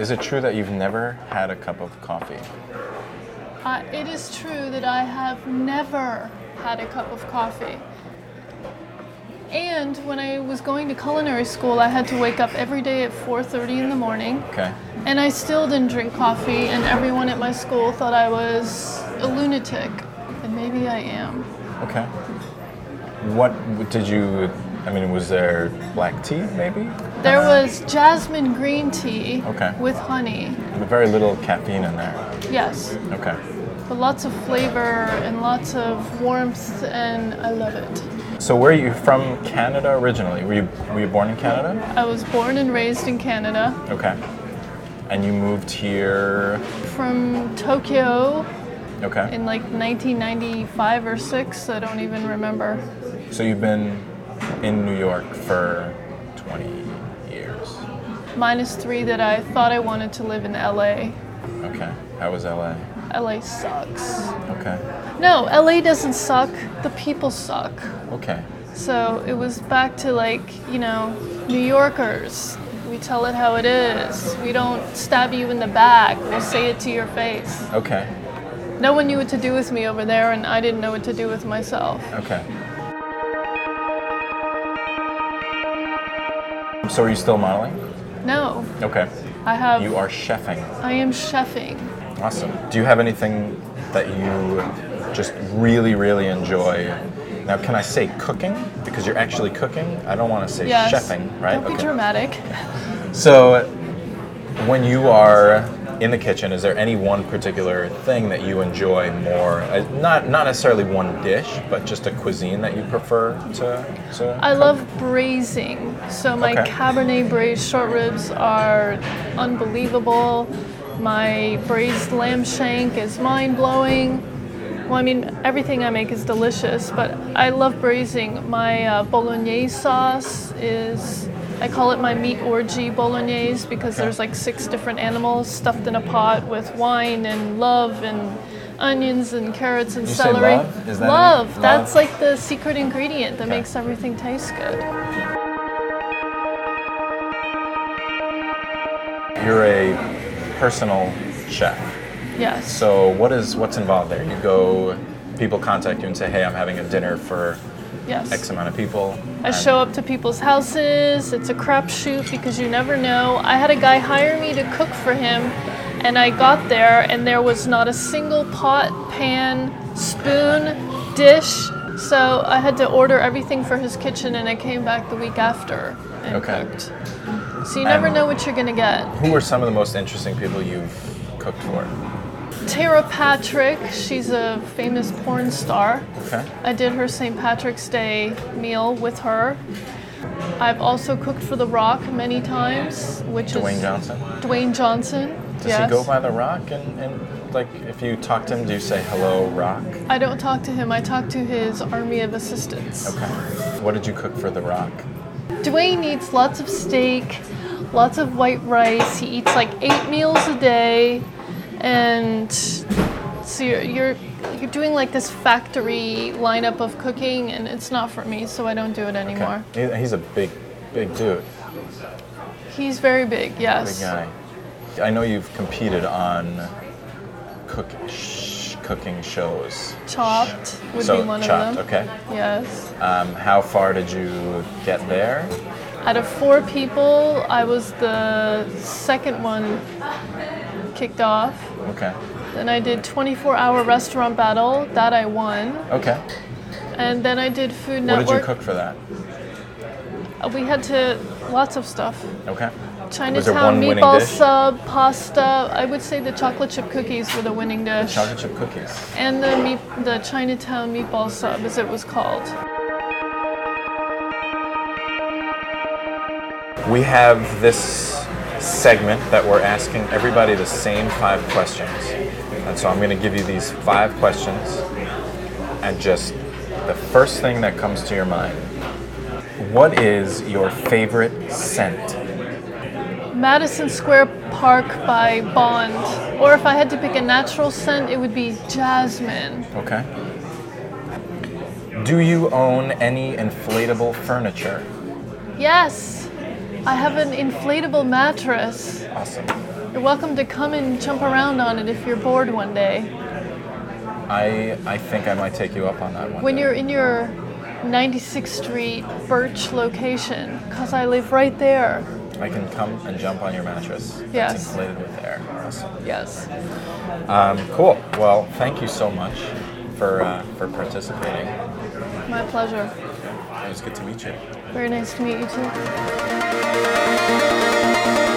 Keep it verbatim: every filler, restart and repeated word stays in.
Is it true that you've never had a cup of coffee? Uh, it is true that I have never had a cup of coffee. And when I was going to culinary school, I had to wake up every day at four thirty in the morning. Okay. And I still didn't drink coffee, and everyone at my school thought I was a lunatic, and maybe I am. Okay. What did you... I mean, was there black tea, maybe? There was jasmine green tea okay. with honey. But very little caffeine in there. Yes. Okay. But lots of flavor and lots of warmth, and I love it. So where are you from Canada originally? Were you were you born in Canada? I was born and raised in Canada. Okay. And you moved here? From Tokyo. Okay. In like nineteen ninety-five or six, I don't even remember. So you've been... in New York for twenty years. Minus three that I thought I wanted to live in L A. Okay. How was L A? L A sucks. Okay. No, L A doesn't suck. The people suck. Okay. So it was back to like, you know, New Yorkers. We tell it how it is. We don't stab you in the back. We'll say it to your face. Okay. No one knew what to do with me over there, and I didn't know what to do with myself. Okay. So are you still modeling? No. Okay. I have... You are chefing. I am chefing. Awesome. Do you have anything that you just really, really enjoy? Now, can I say cooking? Because you're actually cooking. I don't want to say yes. Chefing, right? Don't be okay. dramatic. So when you are in the kitchen, is there any one particular thing that you enjoy more? Not not necessarily one dish, but just a cuisine that you prefer to, to I cook? Love braising. So my okay. Cabernet braised short ribs are unbelievable. My braised lamb shank is mind-blowing. Well, I mean, everything I make is delicious, but I love braising. My uh, bolognese sauce is... I call it my meat orgy bolognese because there's like six different animals stuffed in a pot with wine and love and onions and carrots and you celery. Say love? Is that love. love. That's like the secret ingredient that okay. makes everything taste good. You're a personal chef. Yes. So what is what's involved there? You go, people contact you and say, hey, I'm having a dinner for... Yes. X amount of people. I show up to people's houses. It's a crapshoot because you never know. I had a guy hire me to cook for him, and I got there, and there was not a single pot, pan, spoon, dish. So I had to order everything for his kitchen, and I came back the week after and okay. cooked. So you never um, know what you're going to get. Who are some of the most interesting people you've cooked for? Tara Patrick, she's a famous porn star. Okay. I did her Saint Patrick's Day meal with her. I've also cooked for The Rock many times, which Dwayne is... Dwayne Johnson? Dwayne Johnson, Does yes. he go by The Rock? And, and, like, if you talk to him, do you say, hello, Rock? I don't talk to him. I talk to his army of assistants. Okay. What did you cook for The Rock? Dwayne eats lots of steak, lots of white rice. He eats, like, eight meals a day. And so you're, you're you're doing like this factory lineup of cooking, and it's not for me, so I don't do it anymore. Okay. He's a big, big dude. He's very big, yes. Big guy. I know you've competed on cook, sh- cooking shows. Chopped would so, be one chopped, of them. Okay. Yes. Um, how far did you get there? Out of four people, I was the second one kicked off. Okay. Then I did twenty-four hour restaurant battle. That I won. Okay. And then I did Food Network. What did you cook for that? We had to, lots of stuff. Okay. Chinatown, meatball sub, pasta. I would say the chocolate chip cookies were the winning dish. The chocolate chip cookies. And the meat, the Chinatown meatball sub, as it was called. We have this segment that we're asking everybody the same five questions. And so I'm going to give you these five questions and just the first thing that comes to your mind. What is your favorite scent? Madison Square Park by Bond. Or if I had to pick a natural scent, it would be jasmine. Okay. Do you own any inflatable furniture? Yes. I have an inflatable mattress. Awesome. You're welcome to come and jump around on it if you're bored one day. I I think I might take you up on that one. When day. You're in your ninety-sixth Street Birch location, because I live right there. I can come and jump on your mattress. Yes. It's inflated with air. Awesome. Yes. Um, cool. Well, thank you so much for uh, for participating. My pleasure. It was good to meet you. Very nice to meet you too.